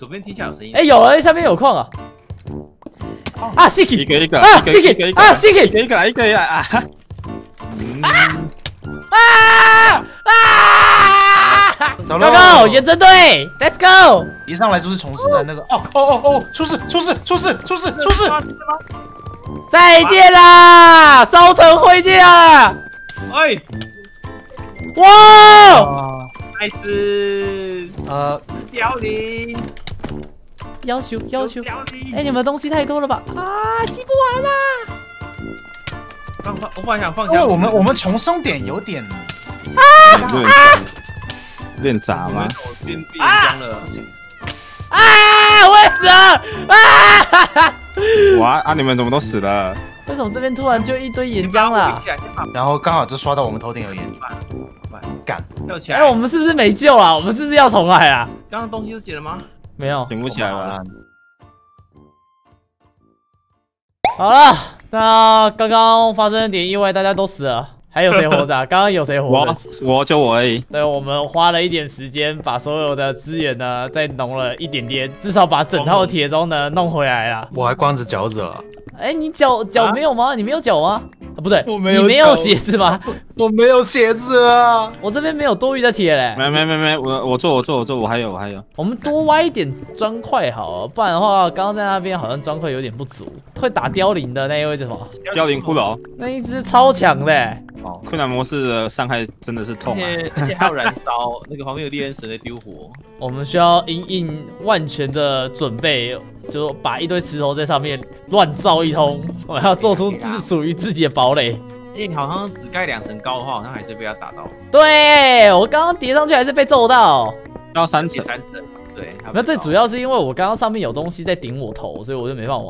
左边底下有声音。哎，有啊，下面有矿啊！啊 ，Siki， 一个，啊 ，Siki， 啊 ，Siki， 一个啊！高高，远征队 ，Let's go！ 一上来就是虫师的那个，哦，出事！再见啦，烧成灰烬啊！哎，哇！ 孩子，是凋零，要求，哎，你们东西太多了吧？啊，吸不完啦！放下。因为我们重生点有点有点杂吗？变脏了。啊！我也死了！啊！哇啊！你们怎么都死了？为什么这边突然就一堆岩浆了？然后刚好就刷到我们头顶有岩。 干跳起来！哎，我们是不是没救啊？我们是不是要重来啊？刚刚东西都解了吗？没有，捡不起来了。好了，那刚刚发生了点意外，大家都死了，还有谁活着？刚刚有谁活着？我就我而已。对，我们花了一点时间，把所有的资源呢再弄了一点点，至少把整套铁钟呢弄回来了。我还光着脚趾了。哎，你脚没有吗？你没有脚吗？ 不对，你没有鞋子吗？我没有鞋子啊！我这边没有多余的铁嘞。没，我做，我还有。我们多挖一点砖块好，不然的话，刚刚在那边好像砖块有点不足。会打凋零的那一位是什么？凋零骷髅，那一只超强的。哦，困难模式的伤害真的是痛啊！而且还有燃烧，那个旁边有烈焰神在丢火。我们需要因应万全的准备。 就把一堆石头在上面乱造一通，我要做出属于自己的堡垒。因为你好像只盖2层高的话，好像还是被他打到。对，我刚刚叠上去还是被揍到。要3层。对。那最主要是因为我刚刚上面有东西在顶我头，所以我就没办法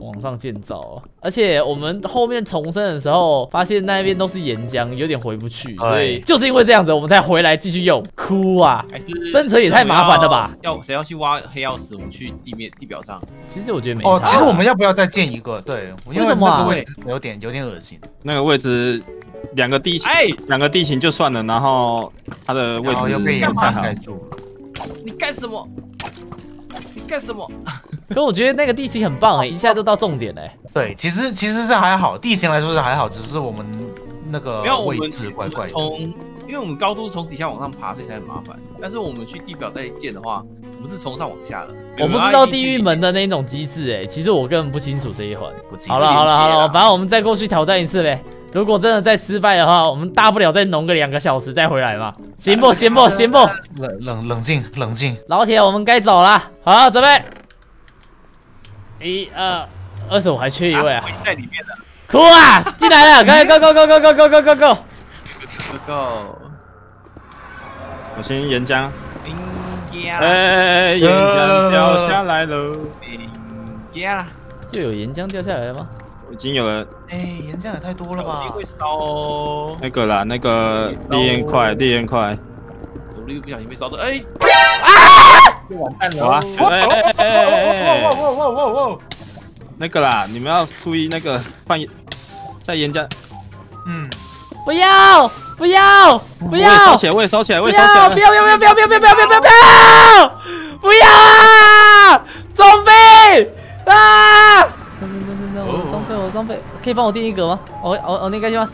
往上建造了。而且我们后面重生的时候，发现那边都是岩浆，有点回不去，所以就是因为这样子，我们才回来继续用。哭啊！生存也太麻烦了吧？要谁要去挖黑曜石？我们去地表上。其实我觉得没差。哦，其实我们要不要再建一个？对，为什么啊？有点恶心。那个位置。 两个地形就算了，然后它的位置又被岩浆盖住了。你干什么？可我觉得那个地形很棒哎，一下就到重点哎。对，其实是还好，地形来说是还好，只是我们那个位置怪怪的。因为我们高度从底下往上爬，所以才很麻烦。但是我们去地表再建的话，我们是从上往下的。我不知道地狱门的那种机制哎，其实我根本不清楚这一环。好了，反正我们再过去挑战一次呗。 如果真的再失败的话，我们大不了再弄个2个小时再回来嘛，行不？行不？冷静。老铁，我们该走了。好，准备。1、2、25，我还缺一位啊。在里面了。哭啊！进来了，快 go！ 我先岩浆。岩浆掉下来了。又有岩浆掉下来了吗？ 已经有了，哎，岩浆也太多了吧？会烧哦。那个啦，那个烈焰块，主力不小心被烧到，哎，啊！就完蛋了啊！哇！那个啦，你们要注意那个放在岩浆，不要！烧起来！不要！装备啊！ 我装备，可以帮我定一格吗？我那个行吗？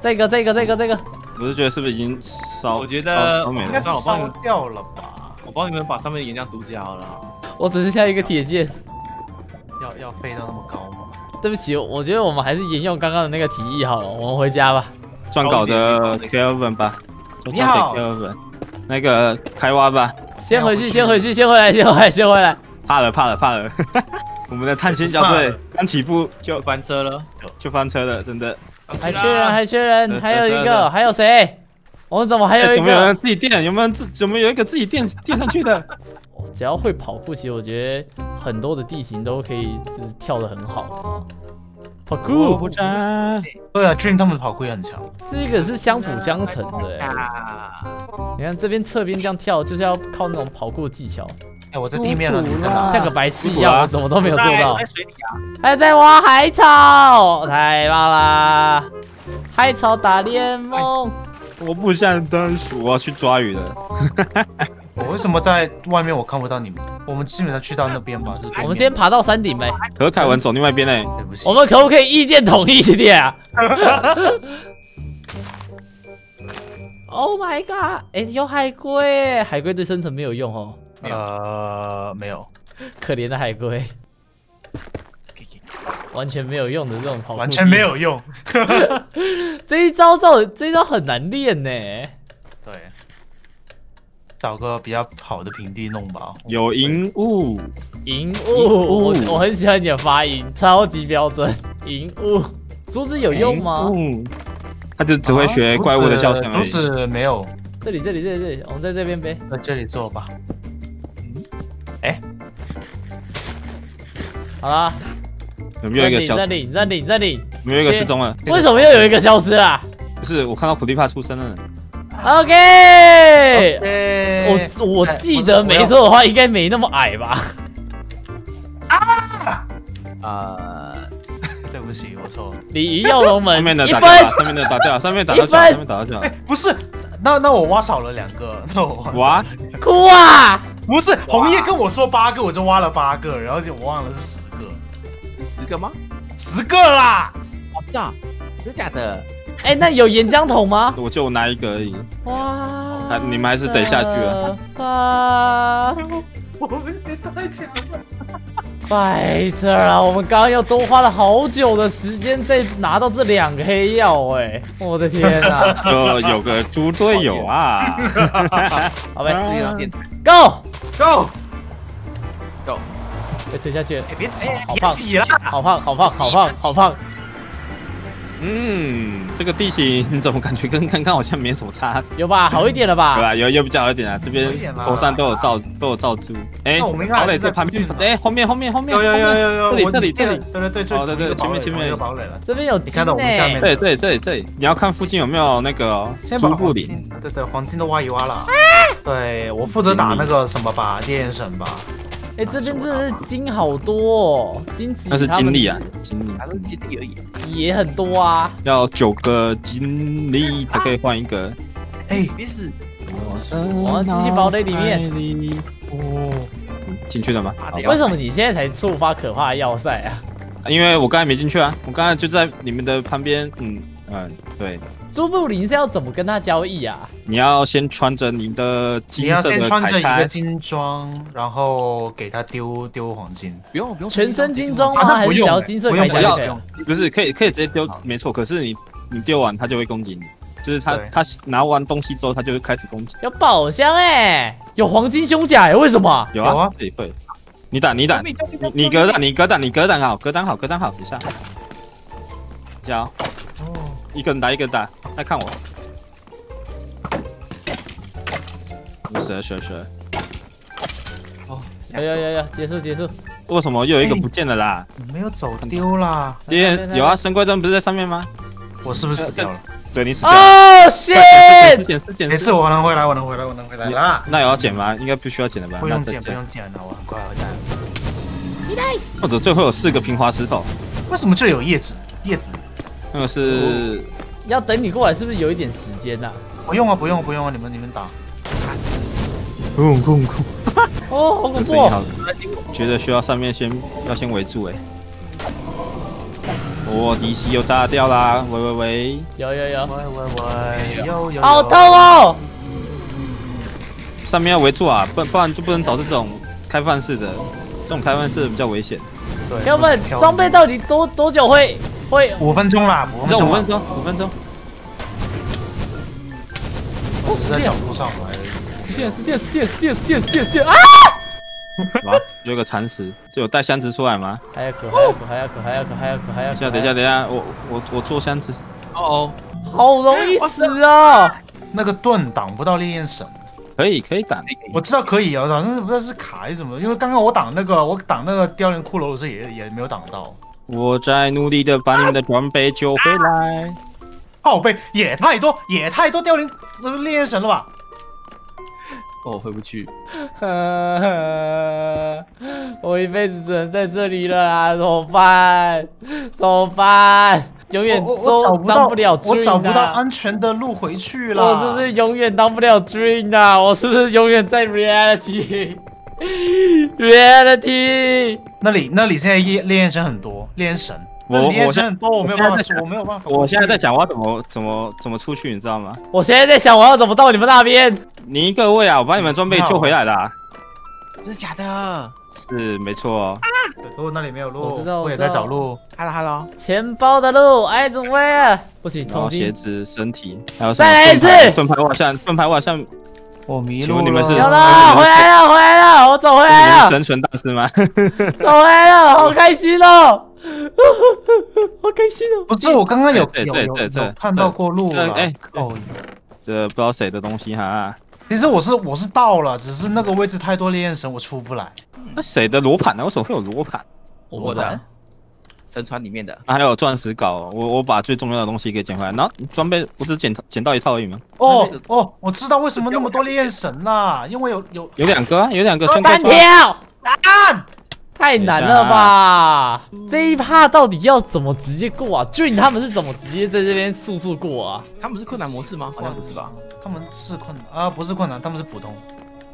这个。我是觉得是不是已经烧？我觉得应该是烧掉了吧。我帮你们把上面的岩浆堵起来好了。我只剩下一个铁剑。要飞到那么高吗？对不起，我觉得我们还是沿用刚刚的那个提议好了，我们回家吧。撰稿的 Kelvin 吧。你好 ，Kelvin。那个开挖吧。先回来。怕了。我们的探险小队刚起步就翻车了，真的。还缺人，还有一个，还有谁？我们怎么还有一个？有没有人自己垫？有没有一个自己垫上去的？只要会跑步，其实我觉得很多的地形都可以，就是跳得很好。跑酷，对啊 ，Dream 他们跑酷也很强。这个是相辅相成的。你看这边侧边这样跳，就是要靠那种跑酷技巧。 哎，我在地面了，像个白痴一样，我什么都没有做到。在水里啊，还在挖海草，太棒啦！海草打猎梦，我不想当鼠，我要去抓鱼了。我为什么在外面我看不到你们？我们基本上去到那边吧。我们先爬到山顶呗。可凯文走另外一边嘞。我们可不可以意见统一一点啊？ Oh my god！ 哎，有海龟，海龟对生存没有用哦。没有，可怜的海龟，完全没有用的这种跑步，完全没有用。这一招很难练呢。对，找个比较好的平地弄吧。有银雾，银雾，我很喜欢你的发音，超级标准。银雾，竹子有用吗？ 他就只会学怪物的叫声。竹子没有。这里，我们在这边呗。在这里做吧。哎，好啦。有没有一个消失？暂停。有没有一个失踪了？为什么又有一个消失啦？不是，我看到苦力怕出生了。OK。我记得没错的话，应该没那么矮吧？对不起，我错了。鲤鱼跃龙门，上面的打掉，不是，那我挖少了2个，那我挖哭啊！不是，红叶跟我说8个，我就挖了8个，然后就我忘了是10个，是10个吗？10个啦！我不知道，真假的？哎，那有岩浆桶吗？我就拿一个而已。哇！你们还是得下去了。啊！我们也太强了。 白痴啊！我们刚刚又多花了好久的时间再拿到这2个黑曜，哎，我的天哪！有个猪队友啊！好呗，注意到电台 ，Go！ 哎，推下去了！哎，别挤了！好胖！嗯，这个地形你怎么感觉跟刚刚好像没什么差？有吧？好一点了吧？对吧？有比较好一点啊，这边头上都有罩住。哎，堡垒在旁边。哎，后面。有。这里。对，前面有堡垒了。这边有，你看到我们下面。对，你要看附近有没有那个朱布林。对，黄金都挖一挖了。对，我负责打那个什么吧，烈焰神吧。 哎，这边真的是金好多，哦，金子。那是金粒啊，金粒，还是金粒而已，也很多啊。要9个金粒才可以换一个。哎，别死！我要进去堡垒里面。哦，进去了吗？为什么你现在才触发可怕的要塞啊？因为我刚才没进去啊，我刚才就在你们的旁边。对。 朱布林是要怎么跟他交易啊？你要先穿着你的金色的一个金装，然后给他丢黄金。不用，全身金装吗？还是只要金色铠甲可以用？不是，可以直接丢，没错。可是你丢完他就会攻击你，就是他拿完东西之后他就开始攻击。有宝箱哎，有黄金胸甲哎，为什么？有啊，对，你格挡好，等一下。 一个人打，来看我。蛇。哦，有，结束。为什么又有一个不见了啦？没有走丢啦。有啊，神龟灯不是在上面吗？我是不是死掉了？对，你死掉了。哦，捡！没事，我能回来啦。那有要捡吗？应该不需要捡了吧？不用捡了，我很快回来。或者最后有4个平滑石头。为什么这里有叶子？ 那个是要等你过来，是不是有一点时间呐？不用啊，你们打。恐怖！哦，好恐怖！觉得需要上面要先围住哎。我敌袭又炸掉啦！喂！有！喂！好痛哦！上面要围住啊，不然就不能找这种开放式的，比较危险。对，要不然装备到底多久会？ 5分钟啦，5分钟。我在小路上来。电！啊！哇，有个蚕食，这有带箱子出来吗？还要。等一下，我做箱子。好容易死啊！那个盾挡不到烈焰神。可以挡。我知道可以啊，但是不知道是卡还是什么，因为刚刚我挡那个凋零骷髅的时候也没有挡到。 我在努力的把你们的装备救回来。靠背也太多凋零烈焰神了吧？哦，回不去。我一辈子只能在这里了啦，怎么办？永远当不了 dream 啊！我找不到安全的路回去了。我是不是永远当不了 dream 啊？我是不是永远在 reality？ 那里现在练习生很多，练习生。 我没有办法，我没有办法。我现在在想我要怎么出去，你知道吗？我现在在想我要怎么到你们那边。你一个位啊，我把你们装备救回来了。真的假的？是没错。可我那里没有路，我也在找路。Hello， 钱包的路 ，As where？ 不行，重新。鞋子、身体，还有什么？再来一次。盾牌，我好像。 我迷路了，有了，回来了，我走回来了。生存大师吗？走回来了，好开心哦，好开心哦。不是，我刚刚有看到过路了。哎，哦，这不知道谁的东西哈。其实我是到了，只是那个位置太多烈焰神，我出不来。那谁的罗盘呢？为什么会有罗盘？我的神船里面的。还有钻石镐，我把最重要的东西给捡回来，然后装备不是捡到一套而已吗？哦，我知道为什么那么多烈焰神啦，因为有2个，升级。跳难，太难了吧？这一趴到底要怎么直接过啊？Dream他们是怎么直接在这边速过啊？他们是困难模式吗？好像不是吧？他们是困难啊，不是困难，他们是普通。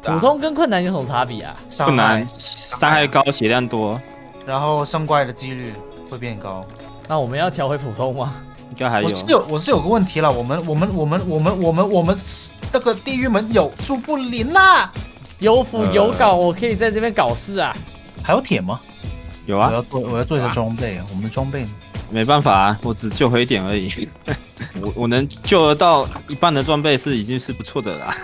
普通跟困难有什么差别啊？困难伤害高，血量多，然后上怪的几率 会变高，那我们要调回普通吗？应该还有。我是有个问题了，我们那个地狱门有住不灵啦，有斧有镐，我可以在这边搞事啊。还有铁吗？有啊。我要做一下装备，我们的装备没办法啊，我只救回一点而已。我能救得到一半的装备是已经是不错的啦。